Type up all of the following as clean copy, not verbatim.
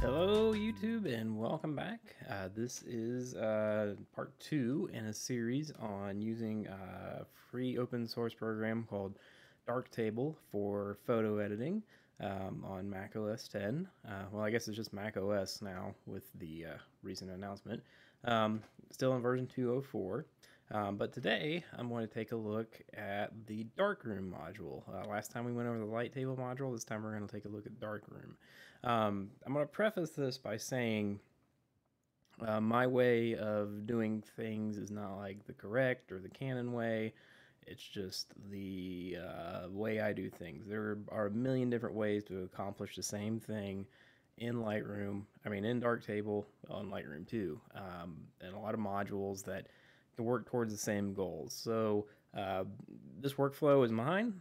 Hello YouTube and welcome back. This is part two in a series on using a free open source program called Darktable for photo editing on macOS 10. Well, I guess it's just macOS now with the recent announcement. Still in version 2.04. But today I'm going to take a look at the Darkroom module. Last time we went over the Lighttable module, this time we're going to take a look at Darkroom. I'm going to preface this by saying my way of doing things is not like the correct or the canon way. It's just the way I do things. There are a million different ways to accomplish the same thing in Lightroom. I mean, in Darktable, on Lightroom too, and a lot of modules that to work towards the same goals. So this workflow is mine.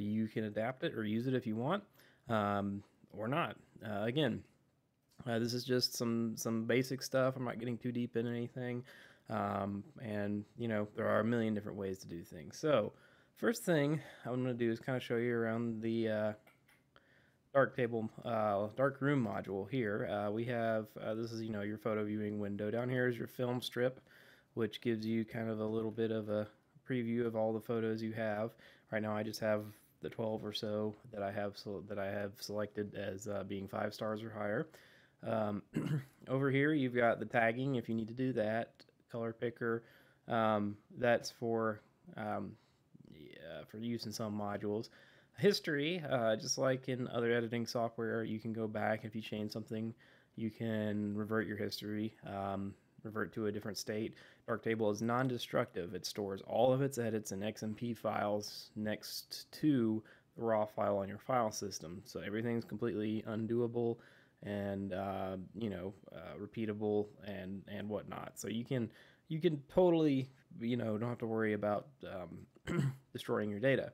You can adapt it or use it if you want, or not. Again, this is just some basic stuff. I'm not getting too deep into anything, and you know, there are a million different ways to do things. So first thing I'm going to do is kind of show you around the Darktable Darkroom module here. We have this is, you know, your photo viewing window. Down here is your film strip, which gives you kind of a little bit of a preview of all the photos you have. Right now I just have the 12 or so that I have selected as being 5 stars or higher. Over here you've got the tagging if you need to do that, color picker. That's for use in some modules. History, just like in other editing software, you can go back. If you change something, you can revert your history. Revert to a different state. Darktable is non-destructive. It stores all of its edits in XMP files next to the raw file on your file system. So everything's completely undoable and you know, repeatable and whatnot. So you can totally, you know, don't have to worry about destroying your data.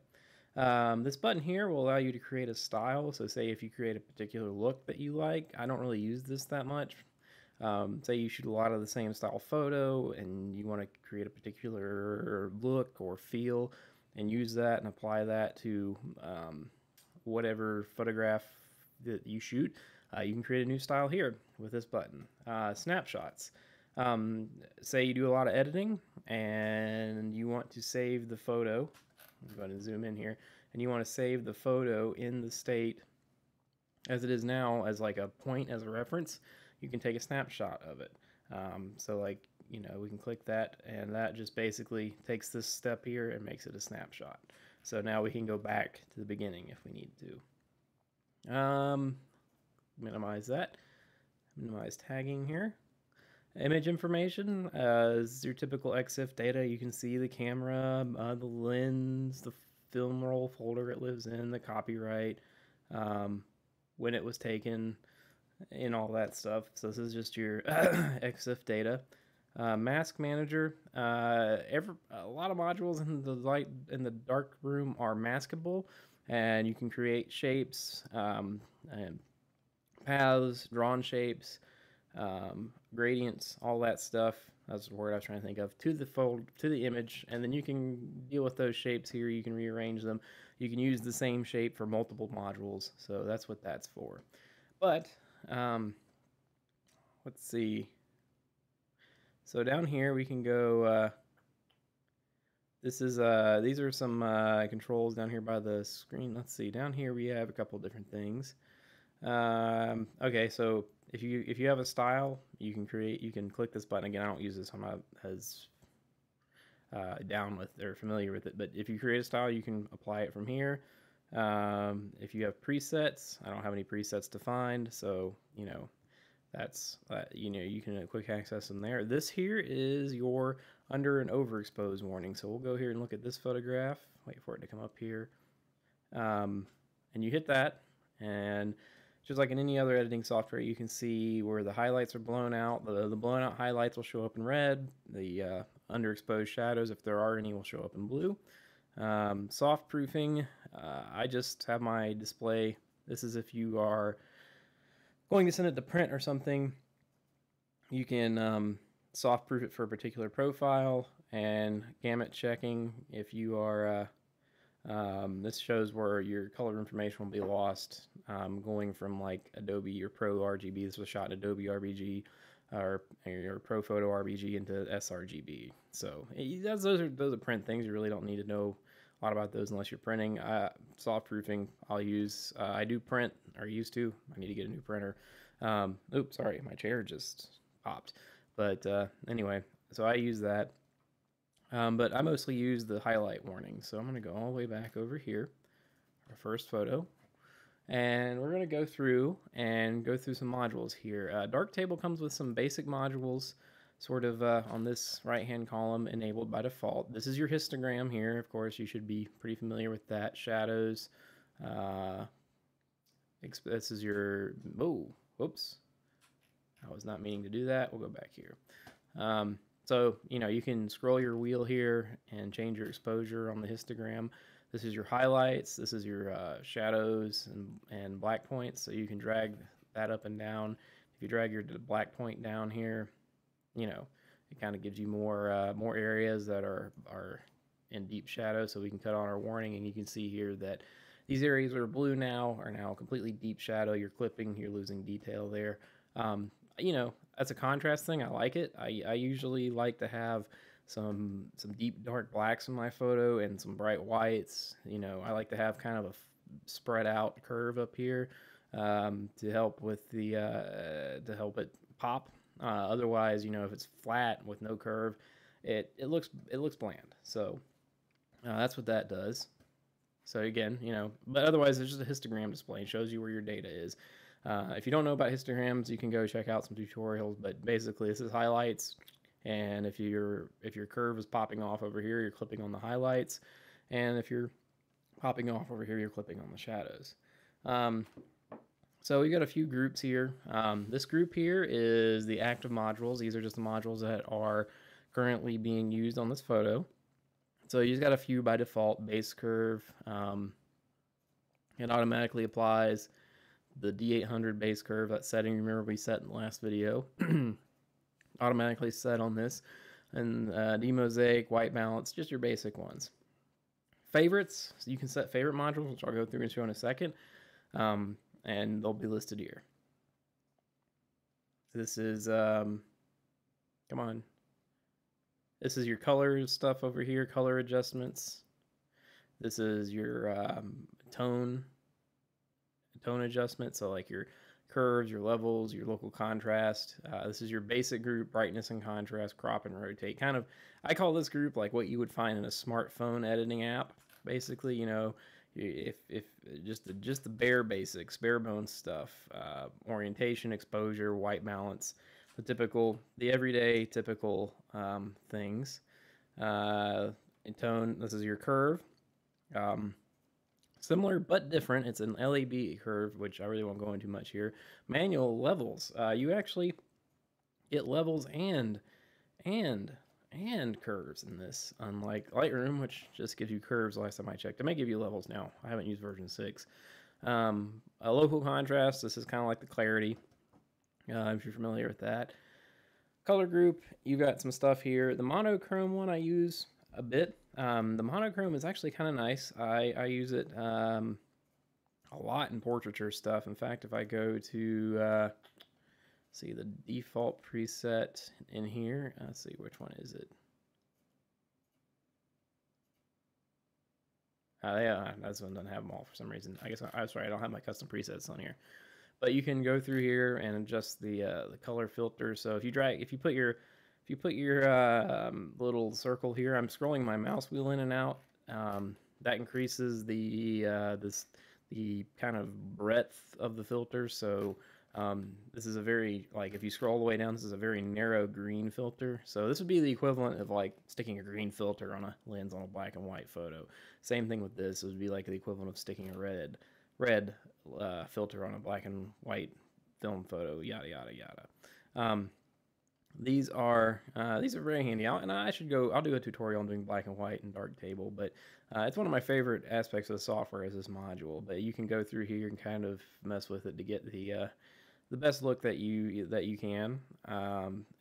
This button here will allow you to create a style. So say if you create a particular look that you like. I don't really use this that much. Say you shoot a lot of the same style photo and you want to create a particular look or feel and use that and apply that to whatever photograph that you shoot, you can create a new style here with this button. Snapshots. Say you do a lot of editing and you want to save the photo. I'm going to zoom in here. And you want to save the photo in the state as it is now as like a point as a reference. You can take a snapshot of it. So like, you know, we can click that and that just basically takes this step here and makes it a snapshot. So now we can go back to the beginning if we need to. Minimize that. Minimize tagging here. Image information is your typical EXIF data. You can see the camera, the lens, the film roll folder it lives in, the copyright, when it was taken, and all that stuff. So this is just your EXIF data. Mask manager. A lot of modules in the Darkroom are maskable, and you can create shapes, and paths, drawn shapes, gradients, all that stuff. That's the word I was trying to think of. To the image, and then you can deal with those shapes here. You can rearrange them. You can use the same shape for multiple modules. So that's what that's for. But let's see. So down here we can go. This is these are some controls down here by the screen. Let's see. Down here we have a couple different things. Okay, so if you have a style, you can create. You can click this button again. I don't use this. I'm not as down with or familiar with it. But if you create a style, you can apply it from here. If you have presets, I don't have any presets defined, so you know that's you know, you can quick access them there. This here is your under and overexpose warning. So we'll go here and look at this photograph. Wait for it to come up here, and you hit that, and just like in any other editing software, you can see where the highlights are blown out. The blown out highlights will show up in red. The underexposed shadows, if there are any, will show up in blue. Soft proofing, I just have my display. This is if you are going to send it to print or something. You can soft proof it for a particular profile, and gamut checking if you are This shows where your color information will be lost, going from like Adobe or Pro RGB. This was shot in Adobe RGB or Pro Photo RGB into sRGB. So those are print things. You really don't need to know a lot about those unless you're printing. Soft proofing, I'll use. I do print, or used to. I need to get a new printer. Oops, sorry, my chair just popped. But anyway, so I use that. But I mostly use the highlight warning. So I'm going to go all the way back over here, our first photo. And we're going to go through and go through some modules here. Darktable comes with some basic modules, sort of on this right-hand column, enabled by default. This is your histogram here. Of course, you should be pretty familiar with that. Shadows. This is your... Oh, whoops. I was not meaning to do that. We'll go back here. So, you know, you can scroll your wheel here and change your exposure on the histogram. This is your highlights. This is your shadows and black points. So you can drag that up and down. If you drag your black point down here, you know, it kind of gives you more more areas that are in deep shadow. So we can cut on our warning, and you can see here that these areas that are blue now are now completely deep shadow. You're clipping, you're losing detail there. You know, that's a contrast thing. I like it. I usually like to have some deep dark blacks in my photo and some bright whites. You know, I like to have kind of a spread out curve up here to help with the to help it pop. Otherwise, you know, if it's flat with no curve, it looks bland. So that's what that does. So again, you know, but otherwise it's just a histogram display. It shows you where your data is. If you don't know about histograms, you can go check out some tutorials, but basically this is highlights, and if your curve is popping off over here, you're clipping on the highlights, and if you're popping off over here, you're clipping on the shadows. So we've got a few groups here. This group here is the active modules. These are just the modules that are currently being used on this photo. So you just got a few by default. Base curve, it automatically applies. The D800 base curve, that setting, remember, we set in the last video, automatically set on this. And demosaic, white balance, just your basic ones. Favorites, so you can set favorite modules, which I'll go through and show in a second, and they'll be listed here. This is, come on, this is your color stuff over here, color adjustments. This is your tone adjustment, so like your curves, your levels, your local contrast. This is your basic group, brightness and contrast, crop and rotate. Kind of, I call this group like what you would find in a smartphone editing app. Basically, you know, if just the bare basics, bare bones stuff, orientation, exposure, white balance, the everyday typical things. And tone, this is your curve. Similar but different. It's an LAB curve, which I really won't go into much here. Manual levels. You actually get levels and curves in this, unlike Lightroom, which just gives you curves last time I checked. It may give you levels now. I haven't used version 6. A local contrast. This is kind of like the clarity, if you're familiar with that. Color group. You've got some stuff here. The monochrome one I use a bit. The monochrome is actually kind of nice. I use it a lot in portraiture stuff. In fact, if I go to see the default preset in here, let's see, which one is it? Yeah, that's one doesn't have them all for some reason. I guess I'm sorry, I don't have my custom presets on here. But you can go through here and adjust the color filter. So if you drag, if you put your little circle here, I'm scrolling my mouse wheel in and out. That increases the kind of breadth of the filter. So this is a very, like, if you scroll all the way down, this is a very narrow green filter. So this would be the equivalent of like sticking a green filter on a lens on a black and white photo. Same thing with this. It would be like the equivalent of sticking a red filter on a black and white film photo. Yada yada yada. These are very handy. I'll do a tutorial on doing black and white and Darktable, but it's one of my favorite aspects of the software is this module. But you can go through here and kind of mess with it to get the the best look that you can.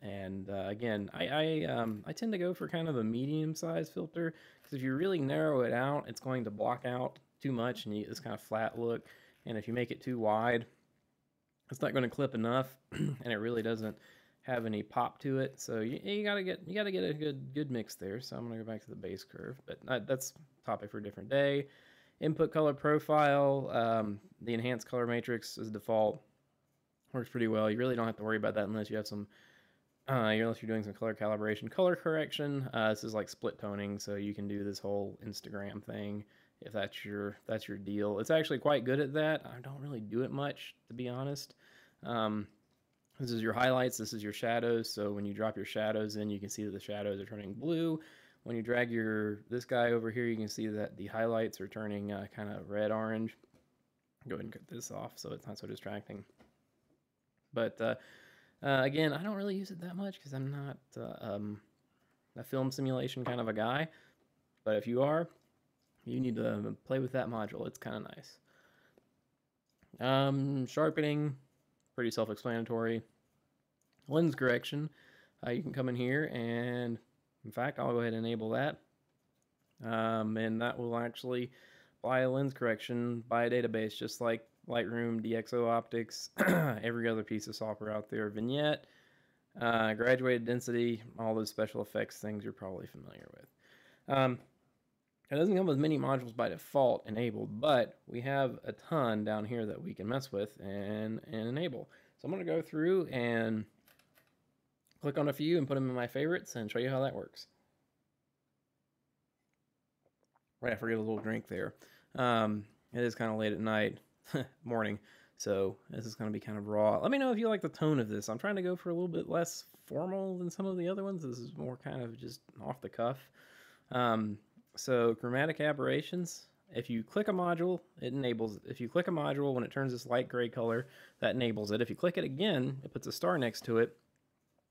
Again, I tend to go for kind of a medium size filter, because if you really narrow it out, it's going to block out too much and you get this kind of flat look. And if you make it too wide, it's not going to clip enough, and it really doesn't have any pop to it. So you gotta get a good mix there. So I'm gonna go back to the base curve, but that's topic for a different day. Input color profile, the enhanced color matrix is default, works pretty well. You really don't have to worry about that unless you have some, unless you're doing some color calibration, color correction. This is like split toning, so you can do this whole Instagram thing if that's your deal. It's actually quite good at that. I don't really do it much, to be honest. This is your highlights, this is your shadows. So when you drop your shadows in, you can see that the shadows are turning blue. When you drag this guy over here, you can see that the highlights are turning kind of red-orange. Go ahead and cut this off so it's not so distracting. But again, I don't really use it that much because I'm not a film simulation kind of a guy. But if you are, you need to play with that module. It's kind of nice. Sharpening. Pretty self-explanatory. Lens correction, you can come in here, and in fact I'll go ahead and enable that, and that will actually apply a lens correction by a database, just like Lightroom, DxO Optics, every other piece of software out there. Vignette, graduated density, all those special effects things you're probably familiar with. It doesn't come with many modules by default enabled, but we have a ton down here that we can mess with and enable. So I'm going to go through and click on a few and put them in my favorites and show you how that works. Right, I forget a little drink there. It is kind of late at night, morning, so this is going to be kind of raw. Let me know if you like the tone of this. I'm trying to go for a little bit less formal than some of the other ones. This is more kind of just off the cuff. So chromatic aberrations, if you click a module, it enables it. If you click a module, when it turns this light gray color, that enables it. If you click it again, it puts a star next to it,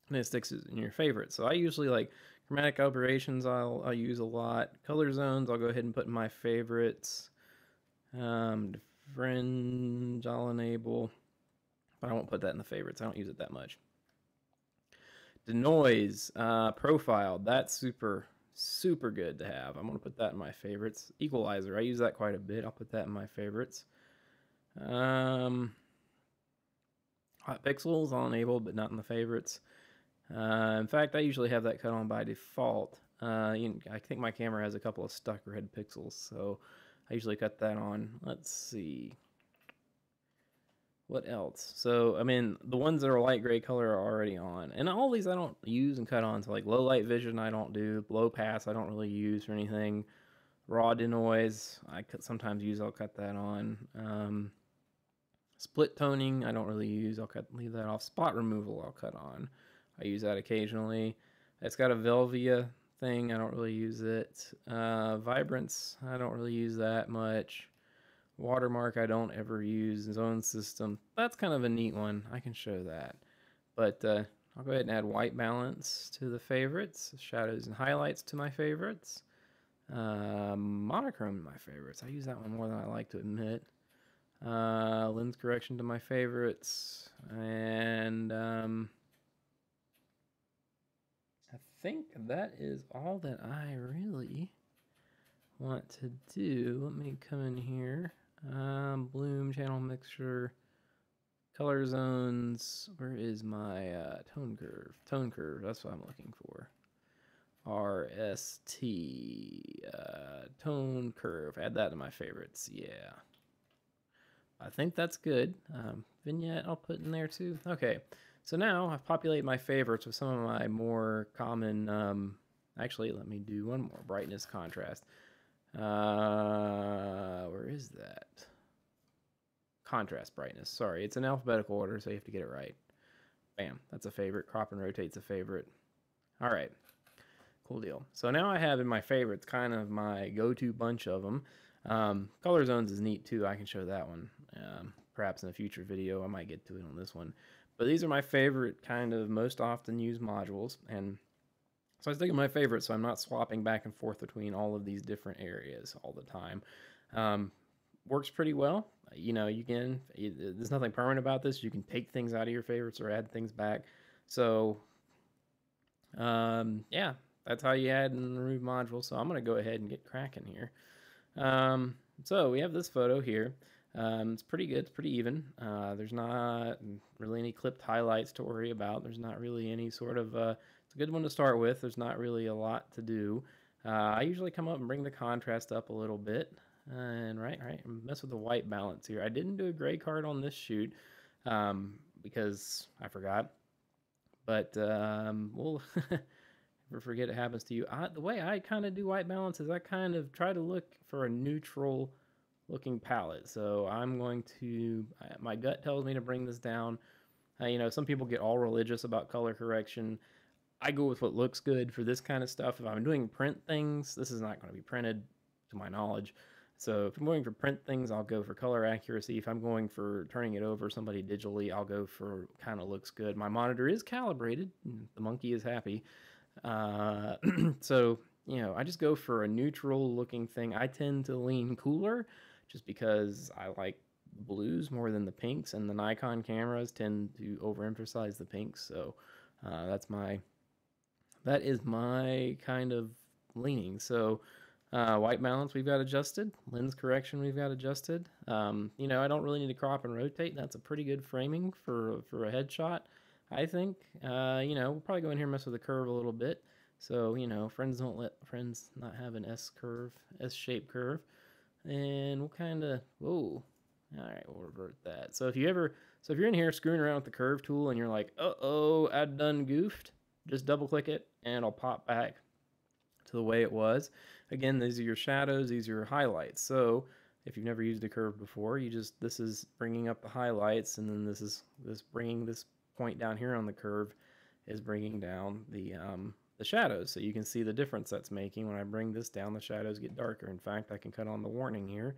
and it sticks it in your favorite. So I usually like chromatic aberrations, I'll use a lot. Color zones, I'll go ahead and put in my favorites. Fringe, I'll enable, but I won't put that in the favorites. I don't use it that much. Denoise, profile, that's super good to have. I'm going to put that in my favorites. Equalizer, I use that quite a bit. I'll put that in my favorites. Hot pixels, I'll enable, but not in the favorites. In fact, I usually have that cut on by default. I think my camera has a couple of stuck red pixels, so I usually cut that on. Let's see. What else? So, I mean, the ones that are light gray color are already on. And all these I don't use and cut on. So, like, low light vision I don't do. Low pass I don't really use for anything. Raw denoise I could sometimes use. I'll cut that on. Split toning I don't really use. I'll leave that off. Spot removal I'll cut on. I use that occasionally. It's got a Velvia thing. I don't really use it. Vibrance, I don't really use that much. Watermark I don't ever use. Zone system, that's kind of a neat one. I can show that. But I'll go ahead and add white balance to the favorites. Shadows and highlights to my favorites. Monochrome to my favorites. I use that one more than I like to admit. Lens correction to my favorites. And I think that is all that I really want to do. Let me come in here. Bloom, channel mixture, color zones. Where is my tone curve? Tone curve, that's what I'm looking for. RST, tone curve. Add that to my favorites, yeah. I think that's good. Vignette I'll put in there too. Okay, so now I've populated my favorites with some of my more common, actually let me do one more, brightness, contrast. Where is that? Contrast, brightness. Sorry, it's in alphabetical order, so you have to get it right. Bam, that's a favorite. Crop and rotate's a favorite. All right, cool deal. So now I have in my favorites kind of my go-to bunch of them. Color zones is neat too. I can show that one perhaps in a future video. I might get to it on this one. But these are my favorite kind of most often used modules, and so I stick in my favorites, so I'm not swapping back and forth between all of these different areas all the time. Works pretty well. you know, you can, there's nothing permanent about this. You can take things out of your favorites or add things back. So yeah, that's how you add and remove modules. So I'm going to go ahead and get cracking here. So we have this photo here. It's pretty good. It's pretty even. There's not really any clipped highlights to worry about. There's not really any sort of, it's a good one to start with. There's not really a lot to do. I usually come up and bring the contrast up a little bit and mess with the white balance here. I didn't do a gray card on this shoot, because I forgot, but, we'll never forget it happens to you. The way I kind of do white balance is I kind of try to look for a neutral looking palette. So I'm going to, my gut tells me to bring this down. You know, some people get all religious about color correction. I go with what looks good for this kind of stuff. If I'm doing print things, this is not going to be printed to my knowledge. So if I'm going for print things, I'll go for color accuracy. If I'm going for turning it over somebody digitally, I'll go for kind of looks good. My monitor is calibrated. The monkey is happy. So, you know, I just go for a neutral looking thing. I tend to lean cooler just because I like blues more than the pinks, and the Nikon cameras tend to overemphasize the pinks. So that is my kind of leaning. So white balance we've got adjusted, lens correction we've got adjusted. You know, I don't really need to crop and rotate. That's a pretty good framing for a headshot, I think. You know, we'll probably go in here and mess with the curve a little bit. So, you know, friends not have an S-shaped curve. And we'll kind of, whoa. All right, we'll revert that. So if you're in here screwing around with the curve tool and you're like, uh-oh, I done goofed, just double click it and it'll pop back to the way it was. Again, these are your shadows, these are your highlights. So if you've never used a curve before, you just, this is bringing up the highlights, and then this is bringing this point down here on the curve is bringing down the shadows. So you can see the difference that's making. When I bring this down, the shadows get darker. In fact, I can cut on the warning here,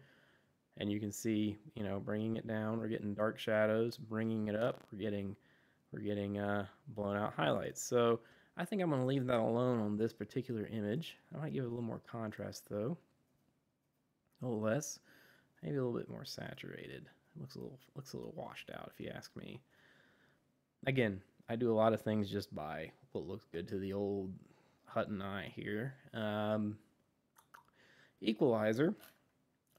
and you can see, you know, bringing it down, we're getting dark shadows. Bringing it up, we're getting blown out highlights. So I think I'm going to leave that alone on this particular image. I might give it a little more contrast though, a little less, maybe a little bit more saturated. It looks a little washed out if you ask me. Again, I do a lot of things just by what looks good to the old Hutton eye here. Equalizer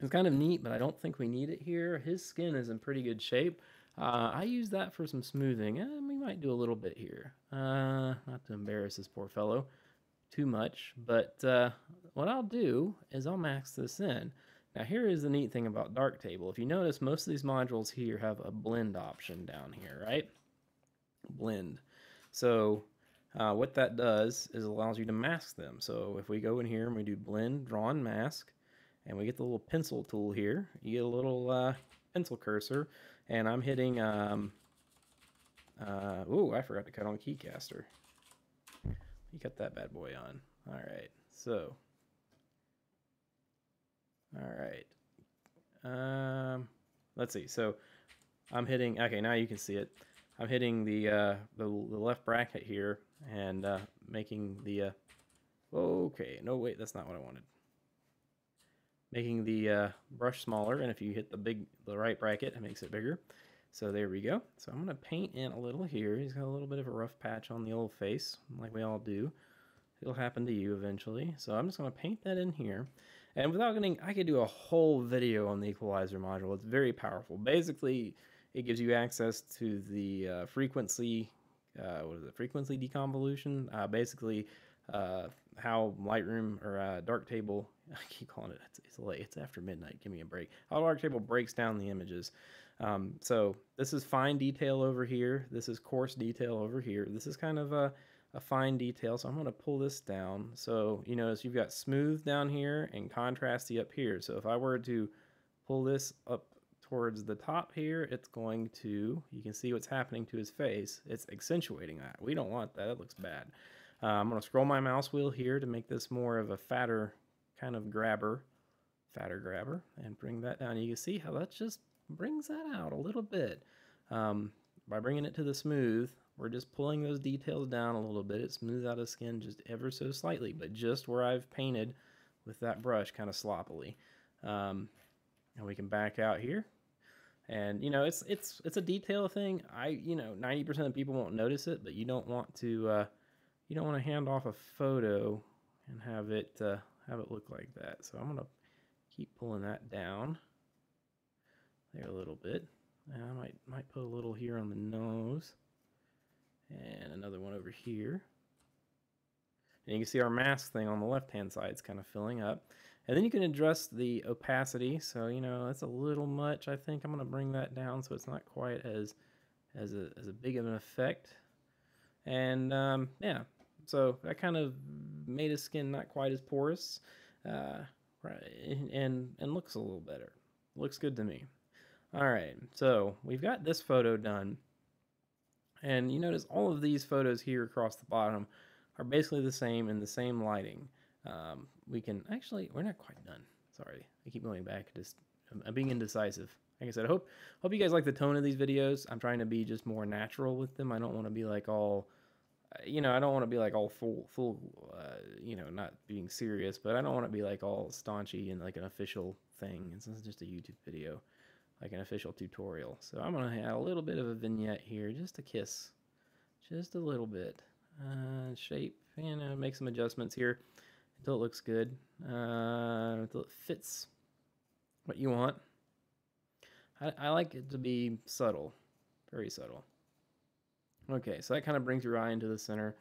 is kind of neat, but I don't think we need it here. His skin is in pretty good shape. I use that for some smoothing, and we might do a little bit here. Not to embarrass this poor fellow too much, but what I'll do is I'll max this in. Now here is the neat thing about Darktable. If you notice, most of these modules here have a blend option down here, right? Blend. So what that does is allows you to mask them. So if we go in here and we do blend, draw and mask, and we get the little pencil tool here, you get a little pencil cursor, and I'm hitting, ooh, I forgot to cut on keycaster. You cut that bad boy on. All right, so, all right. Let's see, so I'm hitting, okay, now you can see it. I'm hitting the left bracket here and making the, okay, no, wait, that's not what I wanted. Making the brush smaller, and if you hit the right bracket, it makes it bigger. So there we go. So I'm going to paint in a little here. He's got a little bit of a rough patch on the old face, like we all do. It'll happen to you eventually. So I'm just going to paint that in here. And without getting, I could do a whole video on the equalizer module. It's very powerful. Basically, it gives you access to the frequency, frequency deconvolution, basically how Lightroom or Darktable, I keep calling it, it's late, it's after midnight, give me a break, how Darktable breaks down the images. So this is fine detail over here, this is coarse detail over here, this is kind of a fine detail, so I'm going to pull this down. So you notice you've got smooth down here and contrasty up here. So if I were to pull this up towards the top here, it's going to, you can see what's happening to his face. It's accentuating that. We don't want that. That looks bad. I'm going to scroll my mouse wheel here to make this more of a fatter kind of grabber, and bring that down. You can see how that just brings that out a little bit. By bringing it to the smooth, we're just pulling those details down a little bit. It smooths out his skin just ever so slightly, but just where I've painted with that brush kind of sloppily. And we can back out here. And you know, it's a detail thing. You know, 90% of people won't notice it, but you don't want to hand off a photo and have it look like that. So I'm gonna keep pulling that down there a little bit. And I might put a little here on the nose, and another one over here. And you can see our mask thing on the left-hand side is kind of filling up. And then you can adjust the opacity. So, you know, that's a little much, I think. I'm going to bring that down so it's not quite as big of an effect. And, yeah, so that kind of made his skin not quite as porous. Right, and looks a little better. Looks good to me. All right, so we've got this photo done. And you notice all of these photos here across the bottom are basically the same in the same lighting. We can actually, we're not quite done. Sorry, I keep going back. Just I'm being indecisive. Like I said, I hope you guys like the tone of these videos. I'm trying to be just more natural with them. I don't want to be like all, you know, I don't want to be like all full, you know, not being serious, but I don't want to be like all staunchy and like an official thing. This is just a YouTube video, like an official tutorial. So I'm gonna add a little bit of a vignette here, just a kiss, just a little bit. Shape, you know, make some adjustments here until it looks good, until it fits what you want. I like it to be subtle, very subtle. Okay, so that kind of brings your eye into the center.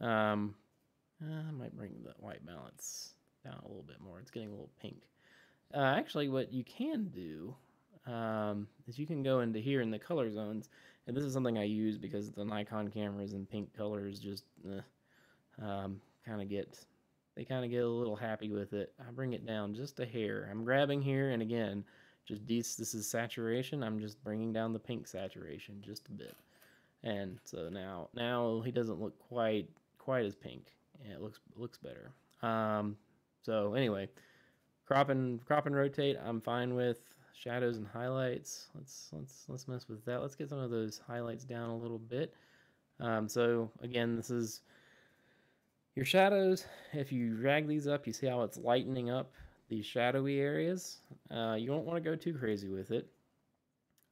I might bring the white balance down a little bit more. It's getting a little pink. Actually, what you can do is you can go into here in the color zones, and this is something I use because the Nikon cameras and pink colors just kind of get a little happy with it. I bring it down just a hair. I'm grabbing here, and again, just this is saturation. I'm just bringing down the pink saturation just a bit, and so now he doesn't look quite as pink, and it looks better. So anyway, crop and rotate, I'm fine with. Shadows and highlights, let's mess with that. Let's get some of those highlights down a little bit. So again, this is your shadows. If you drag these up, you see how it's lightening up these shadowy areas. You don't want to go too crazy with it,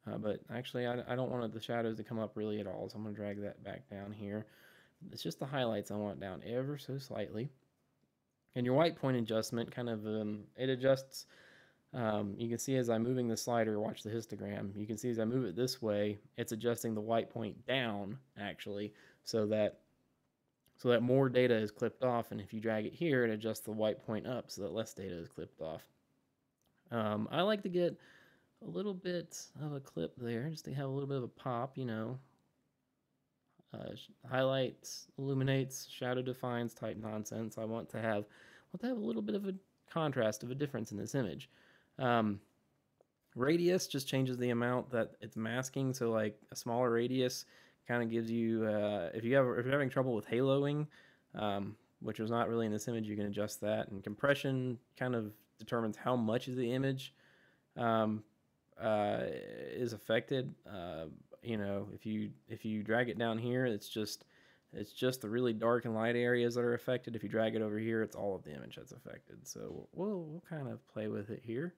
but actually I don't want the shadows to come up really at all, so I'm going to drag that back down here. It's just the highlights I want down ever so slightly. And your white point adjustment kind of it adjusts. You can see as I'm moving the slider, watch the histogram, you can see as I move it this way, it's adjusting the white point down, actually, so that more data is clipped off. And if you drag it here, it adjusts the white point up so that less data is clipped off. I like to get a little bit of a clip there, just to have a little bit of a pop, you know. Highlights, illuminates, shadow defines type nonsense. I want to have a little bit of a contrast of a difference in this image. Radius just changes the amount that it's masking, so like a smaller radius kind of gives you, if you're having trouble with haloing, which was not really in this image, you can adjust that. And compression kind of determines how much of the image is affected. You know, if you drag it down here, it's just the really dark and light areas that are affected. If you drag it over here, it's all of the image that's affected. So we'll kind of play with it here.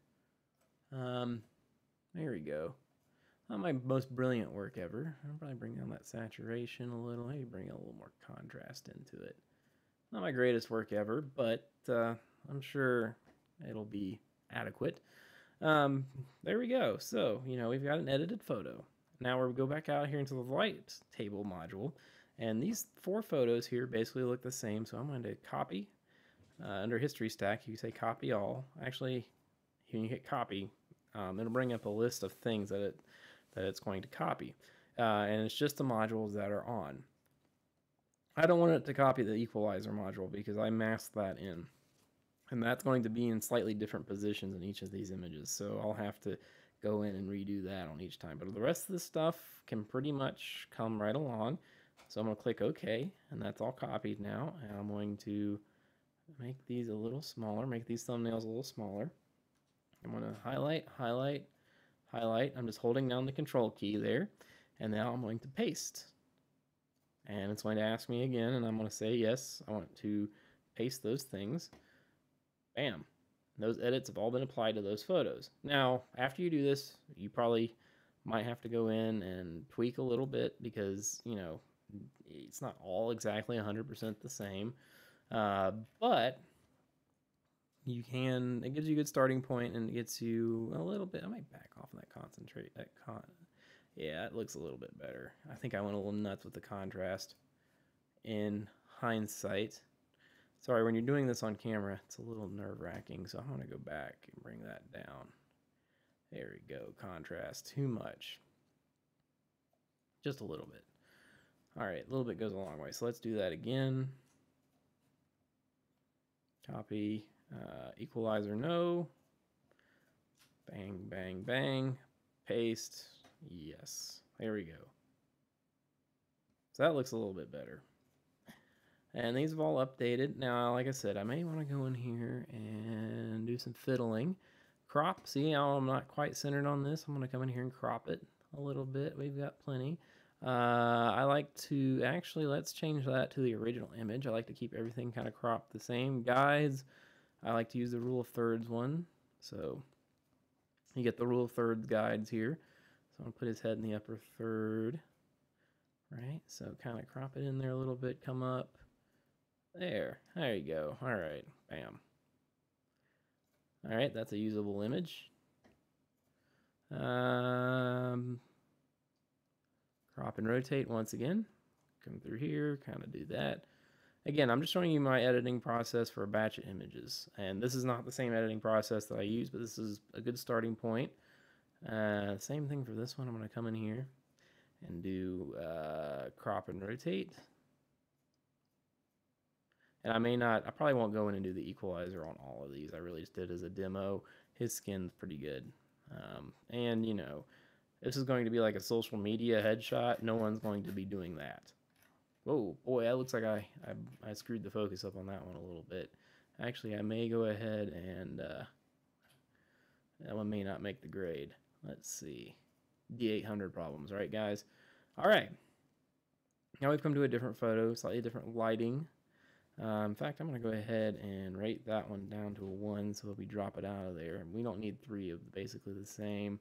There we go. Not my most brilliant work ever. I'll probably bring down that saturation a little. Maybe bring a little more contrast into it. Not my greatest work ever, but I'm sure it'll be adequate. There we go. So, you know, we've got an edited photo. Now we'll go back out here into the Lighttable module. And these four photos here basically look the same, so I'm going to copy. Under History Stack, you say Copy All. Actually, when you hit Copy, it'll bring up a list of things that it's going to copy. And it's just the modules that are on. I don't want it to copy the Equalizer module because I masked that in. And that's going to be in slightly different positions in each of these images, so I'll have to go in and redo that on each time. But the rest of the stuff can pretty much come right along. So I'm going to click OK, and that's all copied now. And I'm going to make these a little smaller, make these thumbnails a little smaller. I'm going to highlight, highlight, highlight. I'm just holding down the Control key there. And now I'm going to paste. And it's going to ask me again, and I'm going to say yes, I want to paste those things. Bam. Those edits have all been applied to those photos. Now, after you do this, you probably might have to go in and tweak a little bit because, you know, it's not all exactly 100% the same. But you can, it gives you a good starting point, and it gets you a little bit. I might back off that concentrate. Yeah, it looks a little bit better. I think I went a little nuts with the contrast in hindsight. Sorry, when you're doing this on camera, it's a little nerve-wracking, so I'm going to go back and bring that down. There we go. Contrast too much. Just a little bit. All right, a little bit goes a long way. So let's do that again. Copy. Equalizer, no. Bang, bang, bang. Paste. Yes. There we go. So that looks a little bit better. And these have all updated. Now, like I said, I may want to go in here and do some fiddling. Crop. See how I'm not quite centered on this? I'm going to come in here and crop it a little bit. We've got plenty. I like to actually, let's change that to the original image. I like to keep everything kind of cropped the same. Guides, I like to use the rule of thirds one. So you get the rule of thirds guides here. So I'm going to put his head in the upper third. Right? So kind of crop it in there a little bit. Come up. There you go. All right, bam. All right, that's a usable image. Crop and rotate once again. Come through here, kind of do that. Again, I'm just showing you my editing process for a batch of images. And this is not the same editing process that I use, but this is a good starting point. Same thing for this one. I'm going to come in here and do crop and rotate. And I may not, I probably won't go in and do the equalizer on all of these. I really just did as a demo. His skin's pretty good. And, you know, this is going to be like a social media headshot. No one's going to be doing that. Whoa, boy, that looks like I screwed the focus up on that one a little bit. Actually, I may go ahead and, that one may not make the grade. Let's see. D800 problems, right, guys? All right. Now we've come to a different photo, slightly different lighting. In fact, I'm going to go ahead and rate that one down to a 1 so that we drop it out of there. We don't need 3 of basically the same.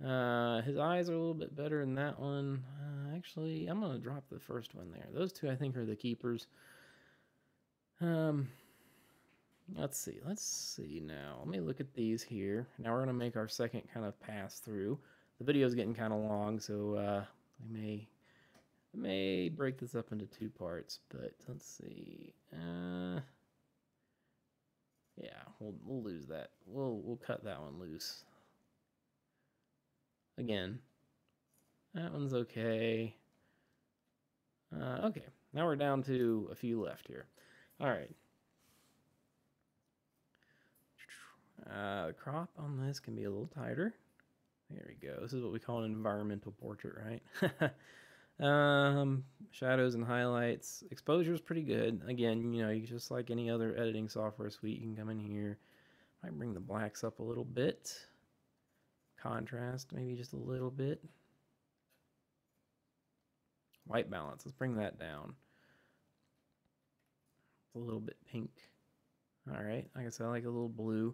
His eyes are a little bit better than that one. Actually, I'm going to drop the first one there. Those two, I think, are the keepers. Let's see. Let's see now. Let me look at these here. Now we're going to make our second kind of pass through. The video's getting kind of long, so we may break this up into 2 parts, but let's see. Yeah, we'll lose that. We'll cut that one loose. Again, that one's okay. Okay, now we're down to a few left here. All right. The crop on this can be a little tighter. There we go. This is what we call an environmental portrait, right? Shadows and highlights. Exposure is pretty good. Again, you know, you just like any other editing software suite, you can come in here. I bring the blacks up a little bit. Contrast, maybe just a little bit. White balance. Let's bring that down. It's a little bit pink. All right. Like I said, I like a little blue.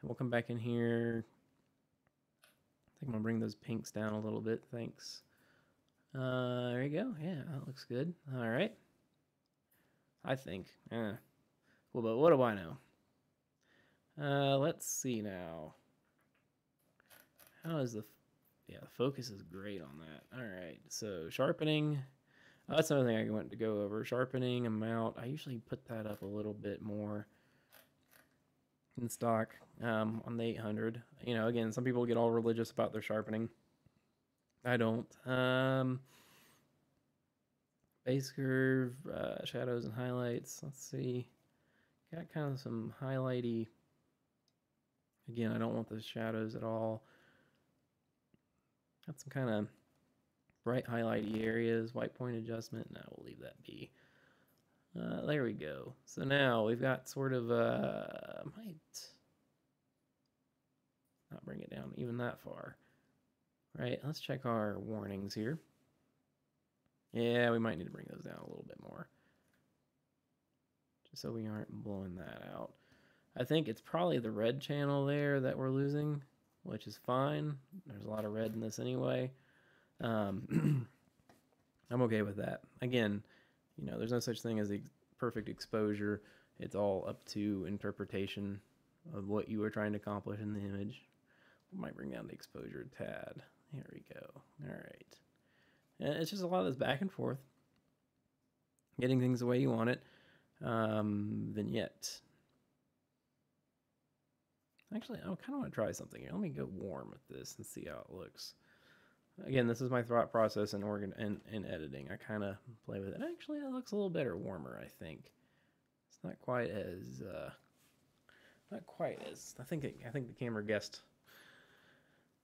And we'll come back in here. I think I'm going to bring those pinks down a little bit. Thanks. There you go. Yeah, that looks good. All right. I think. Well, but what do I know? Let's see now. How is the... Yeah, the focus is great on that. All right. So, sharpening. That's another thing I want to go over. Sharpening, amount. I usually put that up a little bit more in stock on the 800. You know, again, some people get all religious about their sharpening. I don't. Base curve, shadows and highlights. Let's see. Got kind of some highlighty. Again, I don't want those shadows at all. Got some kind of bright highlighty areas. White point adjustment. No, we'll leave that be. There we go. So now we've got sort of a... might not bring it down even that far. Right, let's check our warnings here. Yeah, we might need to bring those down a little bit more. Just so we aren't blowing that out. I think it's probably the red channel there that we're losing. which is fine. There's a lot of red in this anyway. I'm okay with that. Again, you know, there's no such thing as the perfect exposure. It's all up to interpretation of what you are trying to accomplish in the image. We might bring down the exposure a tad. Here we go. All right. And it's just a lot of this back and forth, getting things the way you want it. Vignette. Actually, I kind of want to try something here. Let me go warm with this and see how it looks. Again, this is my thought process in editing. I kind of play with it. Actually, that looks a little better warmer, I think. It's not quite as, I think the camera guessed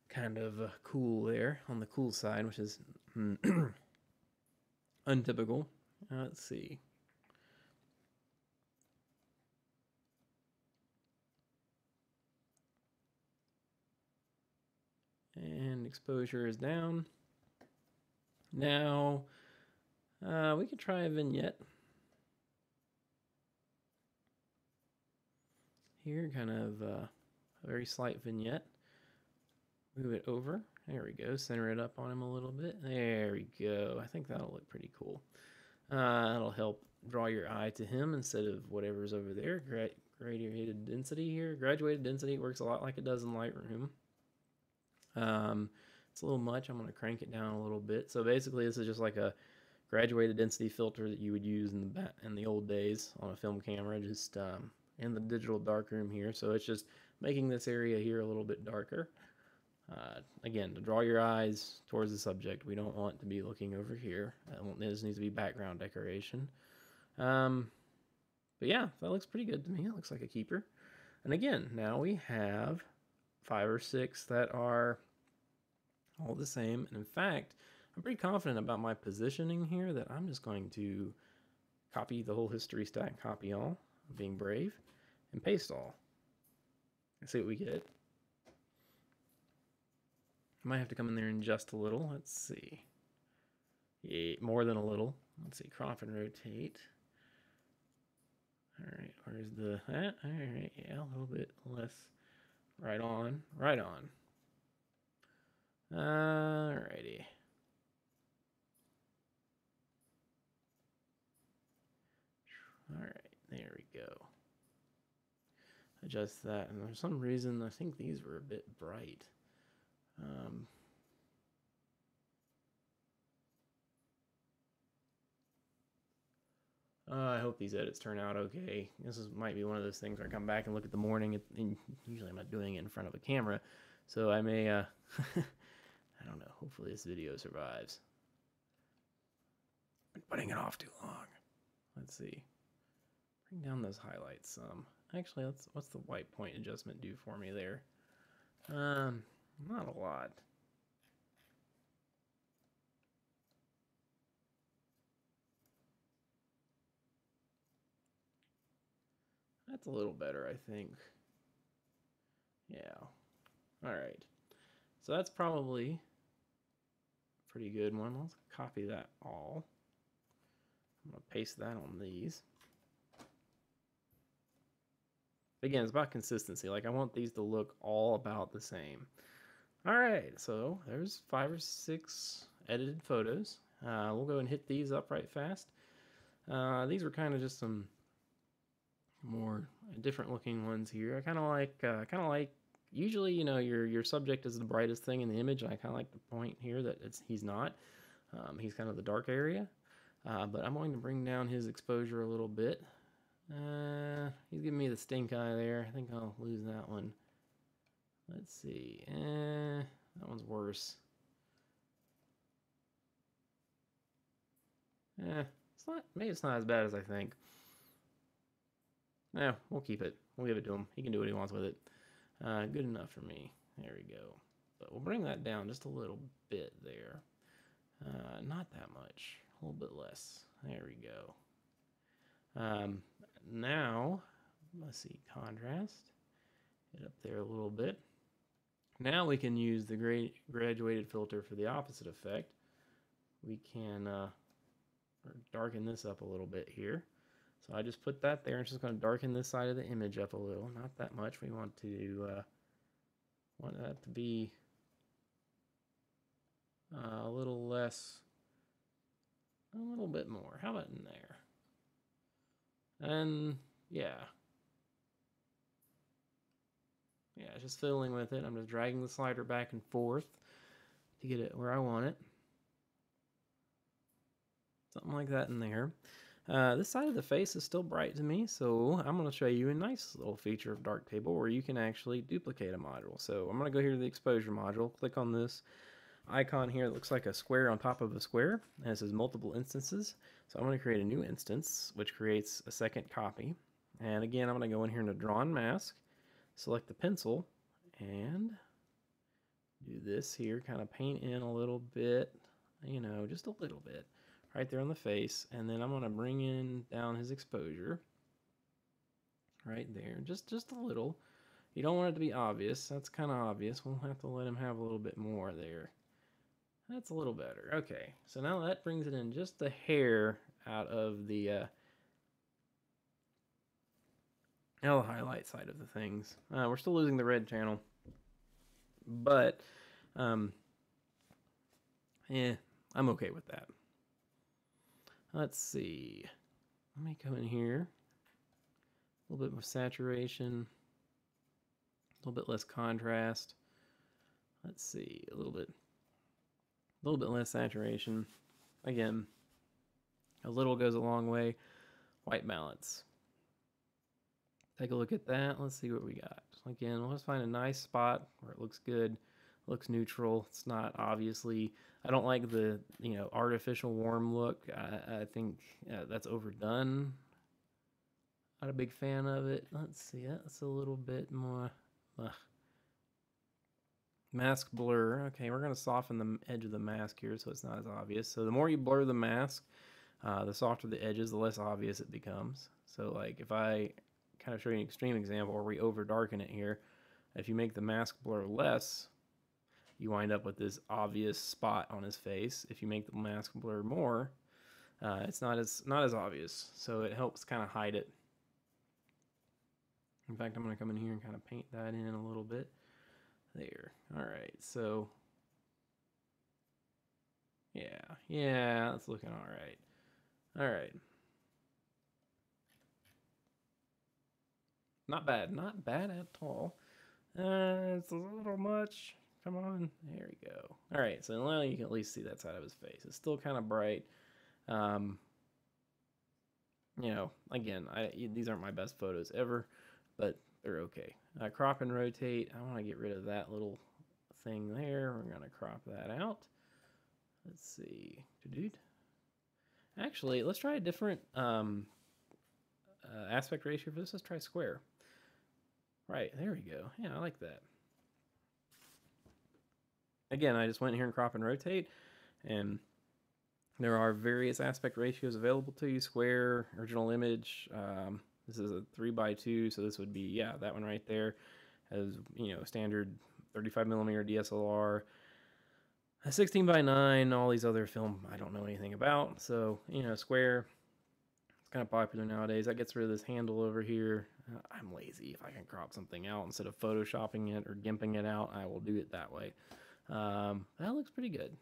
kind of cool there, on the cool side, which is untypical. Let's see. And exposure is down. Now, we could try a vignette. Here, kind of a very slight vignette. Move it over. There we go. Center it up on him a little bit. There we go. I think that'll look pretty cool. That'll help draw your eye to him instead of whatever's over there. Graduated density here. Graduated density works a lot like it does in Lightroom. It's a little much. I'm going to crank it down a little bit. So basically, this is just like a graduated density filter that you would use in the old days on a film camera, just in the digital darkroom here. So it's just making this area here a little bit darker. Again, to draw your eyes towards the subject. We don't want to be looking over here. This needs to be background decoration. But yeah, that looks pretty good to me. It looks like a keeper. And again, now we have 5 or 6 that are all the same. And in fact, I'm pretty confident about my positioning here that I'm just going to copy the whole history stack, copy all, I'm being brave, and paste all. Let's see what we get. I might have to come in there and adjust a little. Let's see. Yeah, more than a little. Let's see, crop and rotate. All right, where's the, all right, yeah, a little bit less. Right on, right on. Alrighty. Alright, there we go. Adjust that, and for some reason, I think these were a bit bright. I hope these edits turn out okay. This is, might be one of those things where I come back and look at the morning, and usually I'm not doing it in front of a camera, so I may, I don't know, hopefully this video survives. I've been putting it off too long. Let's see. Bring down those highlights some. Actually, let's, what's the white point adjustment do for me there? Not a lot. That's a little better, I think. Yeah. All right. So that's probably a pretty good one. Let's copy that all. I'm going to paste that on these. Again, it's about consistency. Like, I want these to look all about the same. All right. So there's 5 or 6 edited photos. We'll go and hit these up right fast. These were kind of just some more different looking ones here. I kind of like usually, you know, your subject is the brightest thing in the image, and I kind of like the point here that it's, he's not. He's kind of the dark area, but I'm going to bring down his exposure a little bit. He's giving me the stink eye there. I think I'll lose that one. Let's see. That one's worse. It's not, maybe it's not as bad as I think. No, we'll keep it. We'll give it to him. He can do what he wants with it. Good enough for me. There we go. But we'll bring that down just a little bit there. Not that much. A little bit less. There we go. Now, let's see, contrast. Get up there a little bit. Now we can use the graduated filter for the opposite effect. We can darken this up a little bit here. So I just put that there. It's just going to darken this side of the image up a little. Not that much. We want to want that to be a little less, a little bit more. How about in there? And yeah, just fiddling with it. I'm just dragging the slider back and forth to get it where I want it. Something like that in there. This side of the face is still bright to me, so I'm going to show you a nice little feature of Darktable where you can actually duplicate a module. So I'm going to go here to the exposure module, click on this icon here that looks like a square on top of a square, and it says multiple instances. So I'm going to create a new instance, which creates a second copy. And again, I'm going to go in here into Drawn Mask, select the pencil, and do this here, kind of paint in a little bit, you know, just a little bit. Right there on the face, and then I'm going to bring in down his exposure right there, just a little. You don't want it to be obvious. That's kind of obvious. We'll have to let him have a little bit more there. That's a little better. Okay, so now that brings it in just a hair out of the now the highlight side of the things. We're still losing the red channel, but I'm okay with that. Let's see, let me come in here, a little bit more saturation, a little bit less contrast. Let's see, a little bit less saturation. Again, a little goes a long way. White balance. Take a look at that. Let's see what we got. Again, let's find a nice spot where it looks good. Looks neutral. It's not obviously. I don't like the artificial warm look. I think that's overdone. Not a big fan of it. Let's see. That's a little bit more mask blur. Okay, we're gonna soften the edge of the mask here so it's not as obvious. So the more you blur the mask, the softer the edges, the less obvious it becomes. So like if I kind of show you an extreme example where we over darken it here, if you make the mask blur less, you wind up with this obvious spot on his face. If you make the mask blur more, it's not as obvious. So it helps kind of hide it. In fact, I'm going to come in here and kind of paint that in a little bit. There. All right. So yeah, that's looking all right. All right. Not bad. Not bad at all. It's a little much. Come on, there we go. All right, so now you can at least see that side of his face. It's still kind of bright. Again, these aren't my best photos ever, but they're okay. Crop and rotate. I want to get rid of that little thing there. We're going to crop that out. Let's see. Actually, let's try a different aspect ratio for this. Let's try square. Right, there we go. Yeah, I like that. Again, I just went here and crop and rotate, and there are various aspect ratios available to you. Square, original image. This is a 3:2, so this would be, yeah, that one right there has, standard 35mm DSLR, a 16:9, all these other film I don't know anything about. So, square, it's kind of popular nowadays. That gets rid of this handle over here. I'm lazy. If I can crop something out instead of photoshopping it or gimping it out, I will do it that way. That looks pretty good.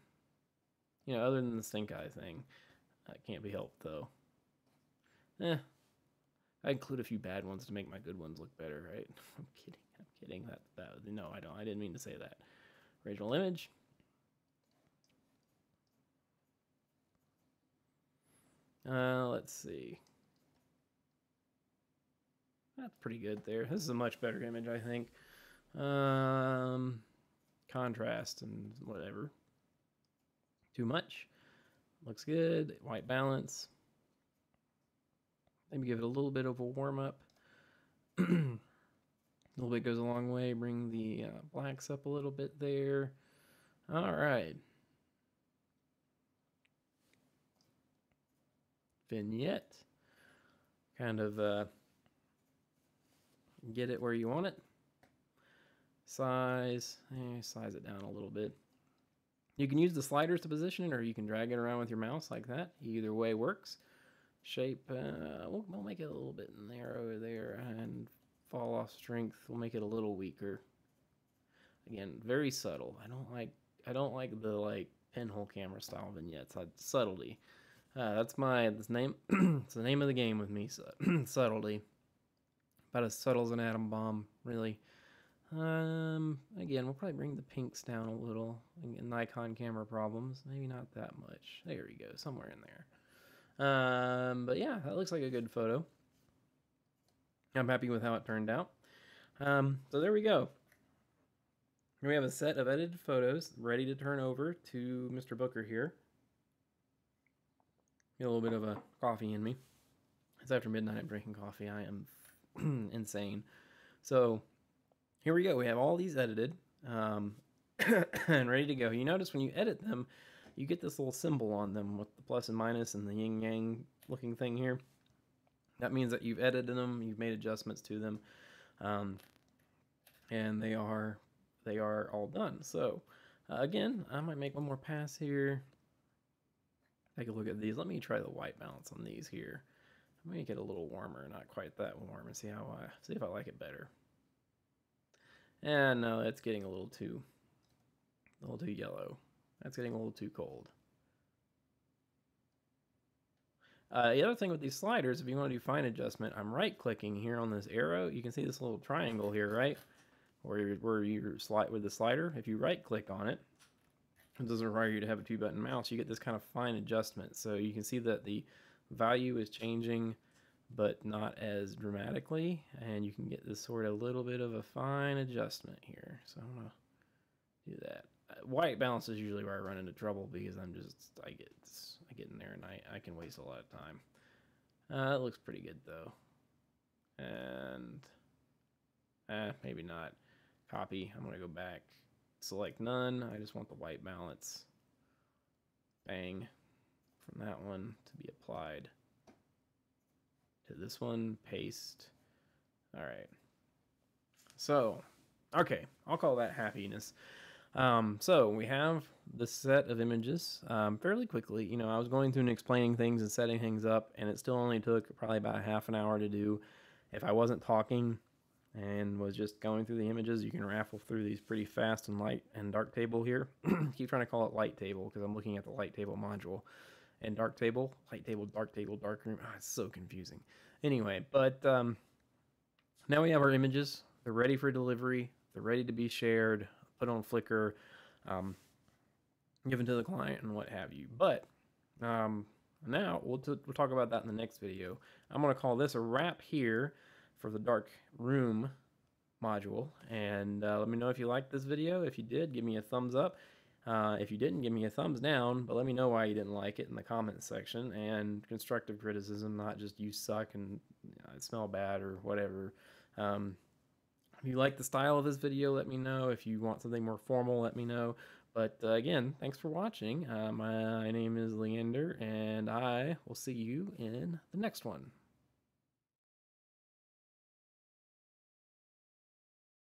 Other than the stink eye thing. That can't be helped, though. I include a few bad ones to make my good ones look better, right? I'm kidding. No, I don't. I didn't mean to say that. Original image. Let's see. That's pretty good there. This is a much better image, I think. Contrast and whatever. Too much. Looks good. White balance. Maybe give it a little bit of a warm up. A little bit goes a long way. Bring the blacks up a little bit there. All right. Vignette. Kind of get it where you want it. Size, size it down a little bit. You can use the sliders to position it, or you can drag it around with your mouse like that. Either way works. Shape, we'll make it a little bit narrower there, and fall off strength, we'll make it a little weaker. Again, very subtle. I don't like the pinhole camera style vignettes. Subtlety. That's my name. It's the name of the game with me. So, subtlety. About as subtle as an atom bomb, really. Again, we'll probably bring the pinks down a little. Again, Nikon camera problems. Maybe not that much. There we go. Somewhere in there. But yeah, that looks like a good photo. I'm happy with how it turned out. So there we go. Here we have a set of edited photos ready to turn over to Mr. Booker here. Get a little bit of a coffee in me. It's after midnight. I'm drinking coffee. I am insane. So here we go. We have all these edited and ready to go. You notice when you edit them, you get this little symbol on them with the plus and minus and the yin yang looking thing here. That means that you've edited them, you've made adjustments to them, and they are all done. So again, I might make one more pass here. Take a look at these. Let me try the white balance on these here. I'm gonna get a little warmer, not quite that warm, and see if I like it better. And no, it's getting a little too yellow. That's getting a little too cold. The other thing with these sliders, if you want to do fine adjustment, I'm right-clicking here on this arrow. You can see this little triangle here, right? Where you slide with the slider. If you right-click on it, it doesn't require you to have a two-button mouse. You get this kind of fine adjustment. So you can see that the value is changing, but not as dramatically. And you can get this sort of little bit of a fine adjustment here. So I'm going to do that. White balance is usually where I run into trouble because I get in there and I can waste a lot of time. It looks pretty good though, and maybe not. Copy. I'm gonna go back, select none. I just want the white balance. Bang, from that one to be applied to this one. Paste. All right. So, okay, I'll call that happiness. So we have the set of images fairly quickly. You know, I was going through and explaining things and setting things up, and it still only took probably about half an hour to do. If I wasn't talking and was just going through the images, you can raffle through these pretty fast in Light and Darktable here. Keep trying to call it Lighttable because I'm looking at the Lighttable module. And Darktable, Lighttable, Darktable, Darkroom. Ah, it's so confusing. Anyway, but now we have our images. They're ready for delivery. They're ready to be shared, put on Flickr, given to the client and what have you. But now we'll talk about that in the next video. I'm going to call this a wrap here for the Dark Room module. And let me know if you liked this video. If you did, give me a thumbs up. If you didn't, give me a thumbs down. But let me know why you didn't like it in the comments section. And constructive criticism, not just you suck and I smell bad or whatever. If you like the style of this video, let me know. If you want something more formal, let me know. But again, thanks for watching. My name is Leander, and I will see you in the next one.